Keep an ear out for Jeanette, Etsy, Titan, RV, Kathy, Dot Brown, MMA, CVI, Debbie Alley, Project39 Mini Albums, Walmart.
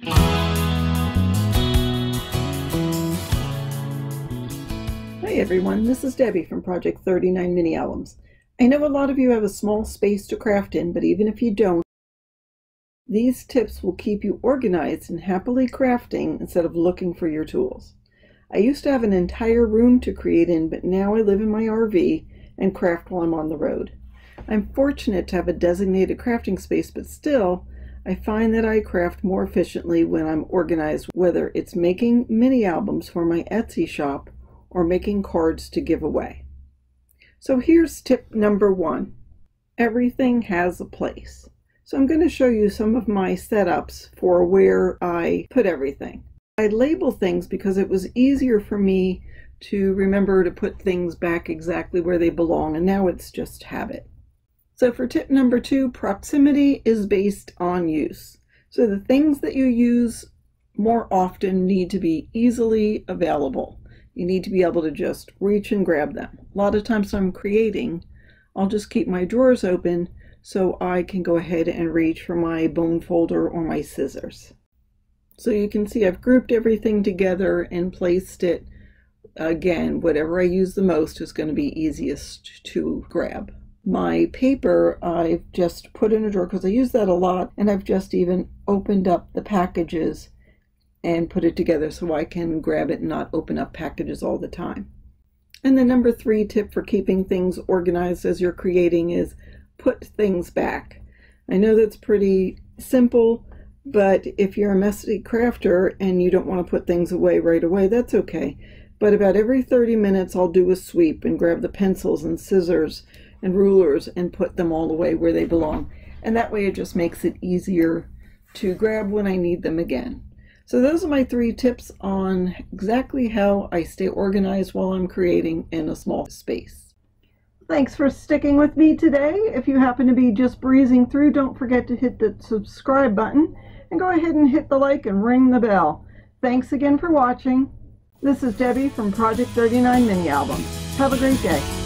Hi everyone, this is Debbie from Project39 Mini Albums. I know a lot of you have a small space to craft in, but even if you don't, these tips will keep you organized and happily crafting instead of looking for your tools. I used to have an entire room to create in, but now I live in my RV and craft while I'm on the road. I'm fortunate to have a designated crafting space, but still, I find that I craft more efficiently when I'm organized, whether it's making mini albums for my Etsy shop or making cards to give away. So here's tip number one. Everything has a place. So I'm going to show you some of my setups for where I put everything. I label things because it was easier for me to remember to put things back exactly where they belong, and now it's just habit. So for tip number two, proximity is based on use. So the things that you use more often need to be easily available. You need to be able to just reach and grab them. A lot of times when I'm creating, I'll just keep my drawers open so I can go ahead and reach for my bone folder or my scissors. So you can see I've grouped everything together and placed it. Again, whatever I use the most is going to be easiest to grab. My paper I've just put in a drawer because I use that a lot, and I've just even opened up the packages and put it together so I can grab it and not open up packages all the time. And the number three tip for keeping things organized as you're creating is put things back. I know that's pretty simple, but if you're a messy crafter and you don't want to put things away right away, that's okay. But about every 30 minutes I'll do a sweep and grab the pencils and scissors and rulers and put them all away where they belong. And that way it just makes it easier to grab when I need them again. So those are my three tips on exactly how I stay organized while I'm creating in a small space. Thanks for sticking with me today. If you happen to be just breezing through, don't forget to hit the subscribe button and go ahead and hit the like and ring the bell. Thanks again for watching. This is Debbie from Project39 Mini Albums. Have a great day.